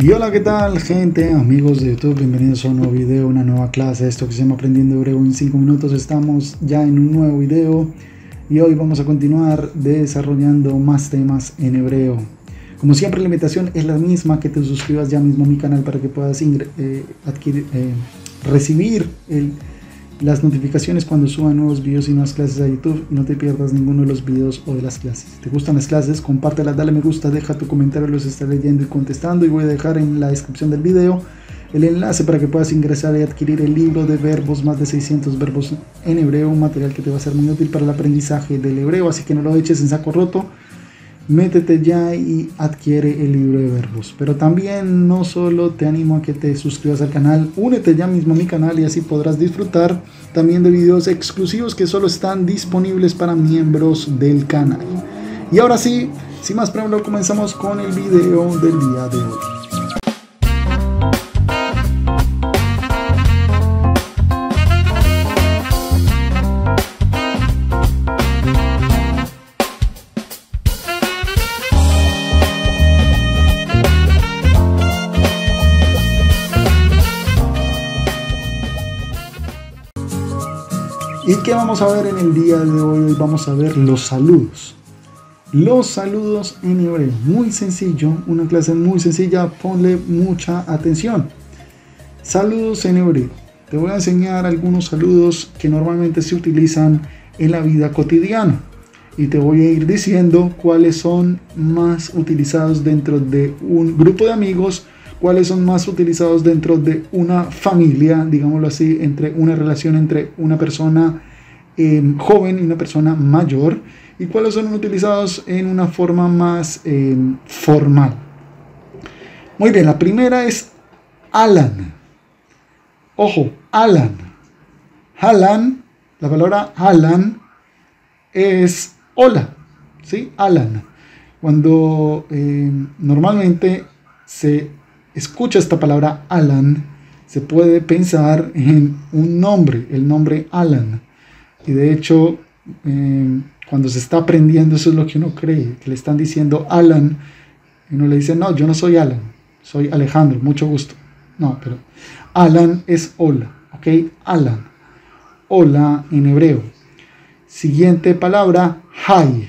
Y hola, ¿qué tal, gente? Amigos de YouTube, bienvenidos a un nuevo video, una nueva clase. Esto que se llama Aprendiendo Hebreo en 5 minutos. Estamos ya en un nuevo video y hoy vamos a continuar desarrollando más temas en hebreo. Como siempre, la invitación es la misma, que te suscribas ya mismo a mi canal para que puedas recibir las notificaciones cuando suba nuevos videos y nuevas clases a YouTube, y no te pierdas ninguno de los videos o de las clases. Si te gustan las clases, compártelas, dale me gusta, deja tu comentario, los estaré leyendo y contestando, y voy a dejar en la descripción del video el enlace para que puedas ingresar y adquirir el libro de verbos, más de 600 verbos en hebreo, un material que te va a ser muy útil para el aprendizaje del hebreo, así que no lo eches en saco roto. Métete ya y adquiere el libro de verbos. Pero también no solo te animo a que te suscribas al canal, únete ya mismo a mi canal y así podrás disfrutar también de videos exclusivos que solo están disponibles para miembros del canal. Y ahora sí, sin más preámbulo, comenzamos con el video del día de hoy. ¿Y qué vamos a ver en el día de hoy? Hoy vamos a ver los saludos. Los saludos en hebreo. Muy sencillo, una clase muy sencilla, ponle mucha atención. Saludos en hebreo. Te voy a enseñar algunos saludos que normalmente se utilizan en la vida cotidiana. Y te voy a ir diciendo cuáles son más utilizados dentro de un grupo de amigos, cuáles son más utilizados dentro de una familia, digámoslo así, entre una relación entre una persona joven y una persona mayor, y cuáles son utilizados en una forma más formal. Muy bien, la primera es Alan. Ojo, Alan. Alan, la palabra Alan es hola, ¿sí? Alan. Cuando normalmente se escucha esta palabra Alan, se puede pensar en un nombre, el nombre Alan, y de hecho cuando se está aprendiendo eso es lo que uno cree, que le están diciendo Alan, y uno le dice, no, yo no soy Alan, soy Alejandro, mucho gusto. No, pero Alan es hola, ¿ok? Alan, hola en hebreo. Siguiente palabra, hi,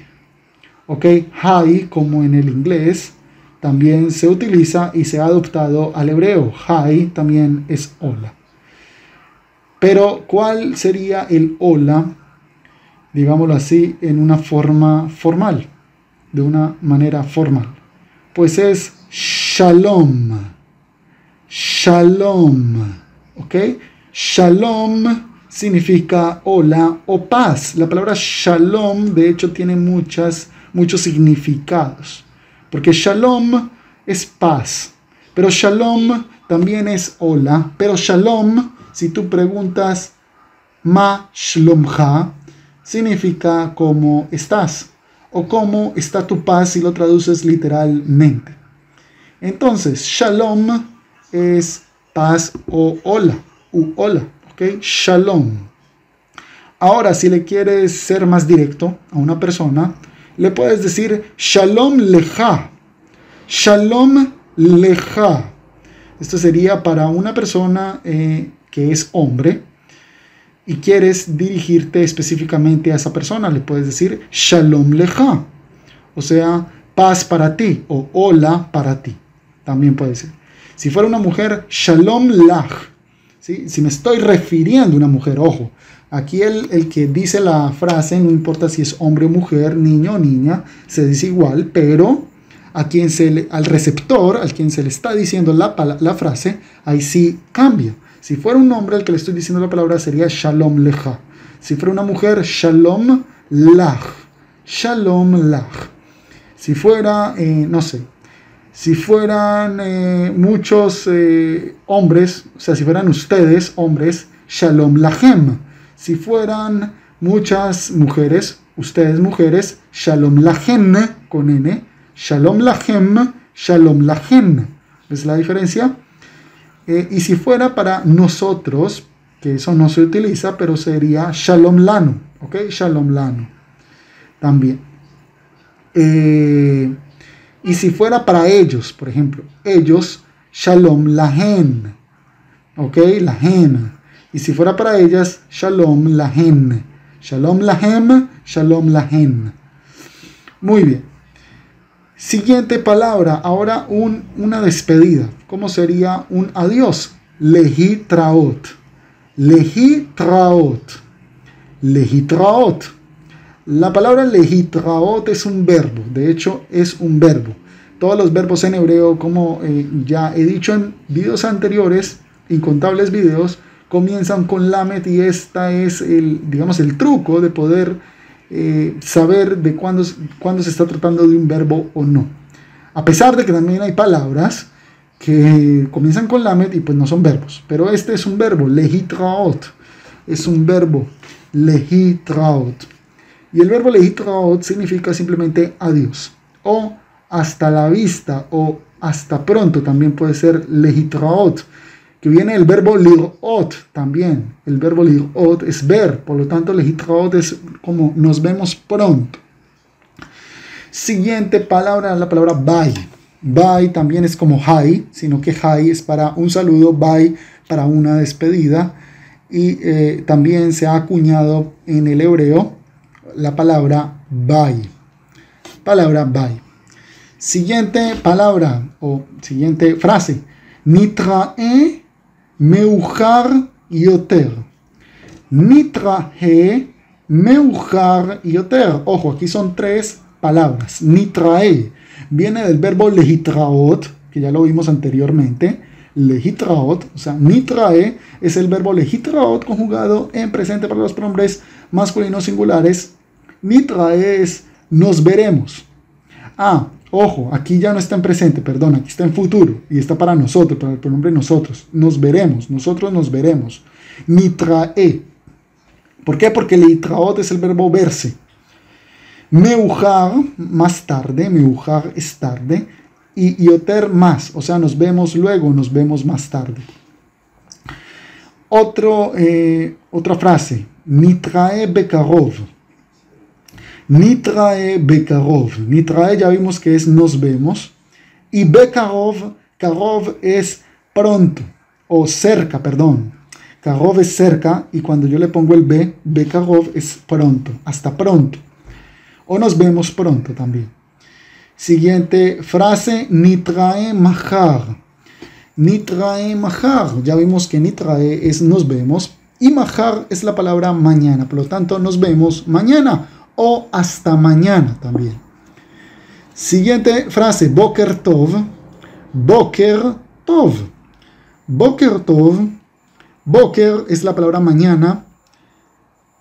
¿ok? Hi, como en el inglés, también se utiliza y se ha adoptado al hebreo. Hi también es hola. Pero ¿cuál sería el hola, digámoslo así, en una forma formal, de una manera formal? Pues es Shalom. Shalom, ¿ok? Shalom significa hola o paz. La palabra Shalom de hecho tiene muchos significados, porque Shalom es paz, pero Shalom también es hola. Pero Shalom, si tú preguntas Ma Shlomha, significa cómo estás, o cómo está tu paz si lo traduces literalmente. Entonces Shalom es paz o hola, hola, ¿ok? Shalom. Ahora, si le quieres ser más directo a una persona, le puedes decir Shalom leja. Shalom leja. Esto sería para una persona que es hombre y quieres dirigirte específicamente a esa persona. Le puedes decir Shalom leja. O sea, paz para ti o hola para ti. También puede ser. Si fuera una mujer, Shalom laj. ¿Sí? Si me estoy refiriendo a una mujer, ojo. Aquí el que dice la frase, no importa si es hombre o mujer, niño o niña, se dice igual, pero a quien al receptor, al quien se le está diciendo la frase, ahí sí cambia. Si fuera un hombre al que le estoy diciendo la palabra, sería Shalom leja. Si fuera una mujer, Shalom laj. Shalom laj. Si fuera, no sé, si fueran muchos hombres, o sea, si fueran ustedes hombres, Shalom lajem. Si fueran muchas mujeres, ustedes mujeres, Shalom lajen, con N, Shalom lajem, Shalom lajen. ¿Ves la diferencia? Y si fuera para nosotros, que eso no se utiliza, pero sería Shalom lano, ¿ok? Shalom lano también. Y si fuera para ellos, por ejemplo, ellos, Shalom lahen. ¿Ok? Lahen. Y si fuera para ellas, Shalom lahen. Shalom lahem, Shalom lahen. Muy bien. Siguiente palabra. Ahora una despedida. ¿Cómo sería un adiós? Lehitraot. Lehitraot. Lehitraot. La palabra lehitraot es un verbo. De hecho, es un verbo. Todos los verbos en hebreo, como ya he dicho en videos anteriores, incontables videos, comienzan con lamet, y esta es el truco de poder saber de cuándo se está tratando de un verbo o no. A pesar de que también hay palabras que comienzan con lamet y pues no son verbos. Pero este es un verbo, lehitraot. Es un verbo, lehitraot. Y el verbo lehitraot significa simplemente adiós, o hasta la vista, o hasta pronto. También puede ser lehitraot, que viene el verbo lirot también. El verbo lirot es ver, por lo tanto lehitraot es como nos vemos pronto. Siguiente palabra, la palabra bay. Bay también es como hay, sino que hay es para un saludo, bay para una despedida. Y también se ha acuñado en el hebreo la palabra bay. Palabra bay. Siguiente palabra o siguiente frase. Nitrae meujar yoter. Nitrae meujar yoter. Ojo, aquí son tres palabras. Nitrae viene del verbo lehitraot, que ya lo vimos anteriormente. Lehitraot, o sea, nitrae es el verbo lehitraot conjugado en presente para los pronombres masculinos singulares. Nitrae es nos veremos. Ojo, aquí ya no está en presente, perdón, aquí está en futuro y está para nosotros, para el pronombre nosotros. Nos veremos, nosotros nos veremos. Nitrae. ¿Por qué? Porque lehitraot es el verbo verse. Meujar, más tarde, meujar es tarde. Y yoter más, o sea, nos vemos luego, nos vemos más tarde. Otra frase. Nitrae Bekarov. Nitrae Bekarov. Nitrae ya vimos que es nos vemos. Y Bekarov, Karov es pronto, o cerca, perdón. Karov es cerca, y cuando yo le pongo el B, Bekarov es pronto, hasta pronto. O nos vemos pronto también. Siguiente frase, Nitrae Mahar. Nitrae Mahar. Ya vimos que Nitrae es nos vemos. Y Mahar es la palabra mañana. Por lo tanto, nos vemos mañana. O hasta mañana también. Siguiente frase. Boker tov. Boker tov. Boker tov. Boker es la palabra mañana.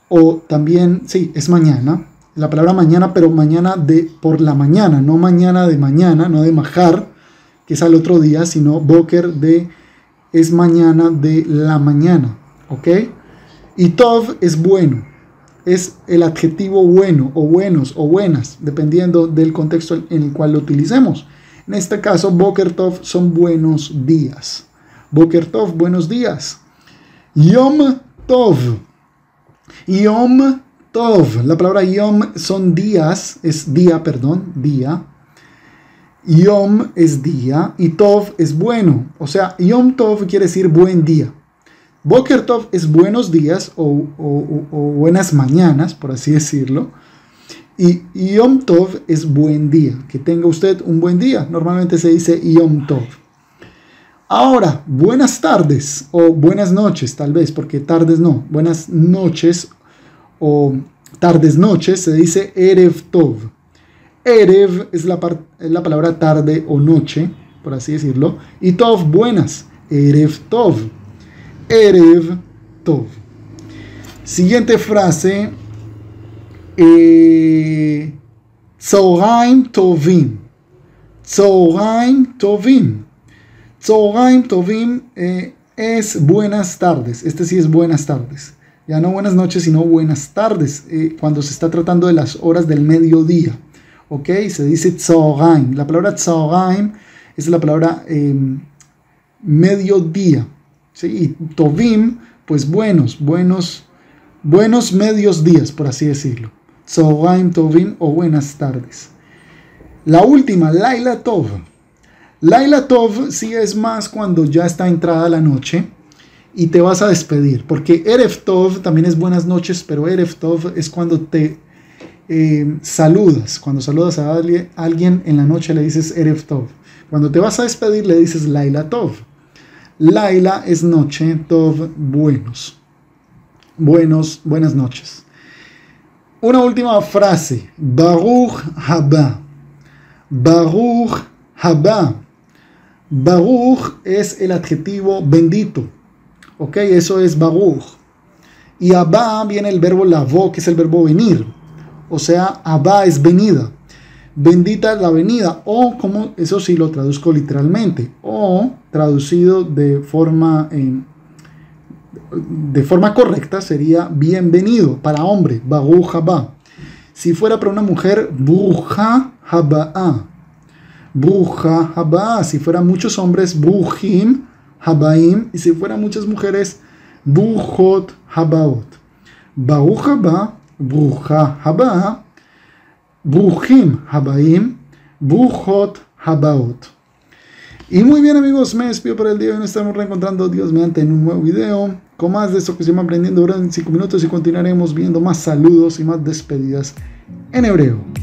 O también, sí, es mañana. La palabra mañana, pero mañana de por la mañana. No mañana, no de majar, que es al otro día, sino boker de es mañana de la mañana. ¿Ok? Y tov es bueno. Es el adjetivo bueno, o buenos, o buenas, dependiendo del contexto en el cual lo utilicemos. En este caso, Boker Tov son buenos días. Boker Tov, buenos días. Yom Tov. Yom Tov. La palabra Yom son días, es día, perdón, día. Yom es día y Tov es bueno. O sea, Yom Tov quiere decir buen día. Boker Tov es buenos días o buenas mañanas, por así decirlo. Y Yom Tov es buen día. Que tenga usted un buen día. Normalmente se dice Yom Tov. Ahora, buenas tardes o buenas noches, tal vez, porque tardes no. Buenas noches o tardes-noches se dice Erev Tov. Erev es la palabra tarde o noche, por así decirlo. Y Tov, buenas. Erev Tov. Erev Tov. Siguiente frase. Tzohraim Tovim. Tzohraim Tovim. Tzohraim Tovim es buenas tardes. Este sí es buenas tardes. Ya no buenas noches, sino buenas tardes. Cuando se está tratando de las horas del mediodía. ¿Ok? Se dice Tzohraim. La palabra Tzohraim es la palabra mediodía. Sí, y Tovim, pues buenos medios días, por así decirlo. Tzohraim Tovim o buenas tardes. La última, Laila Tov. Laila Tov sí es más cuando ya está entrada la noche y te vas a despedir, porque Erev Tov también es buenas noches, pero Erev Tov es cuando te saludas. Cuando saludas a alguien en la noche le dices Erev Tov. Cuando te vas a despedir le dices Laila Tov. Laila es noche, Tov buenas noches. Una última frase, Baruch Haba. Baruch Haba. Baruch es el adjetivo bendito, ok, eso es Baruch. Y Haba viene el verbo lavo, que es el verbo venir, o sea, Haba es venida, bendita es la venida, o como eso sí lo traduzco literalmente, o traducido de forma correcta sería bienvenido para hombre, Baruch Haba. Si fuera para una mujer, Bruja Haba'a. Bruja Haba'a. Si fuera muchos hombres, Brujim Habaim. Y si fuera muchas mujeres, Brujot Habaot. Baruch Haba, Bruja Haba'a, Brujim Habaim, Brujot Habaot. Y muy bien, amigos, me despido por el día de hoy. Nos estamos reencontrando, Dios mediante, en un nuevo video con más de esto que se llama Aprendiendo Hebreo en 5 minutos, y continuaremos viendo más saludos y más despedidas en hebreo.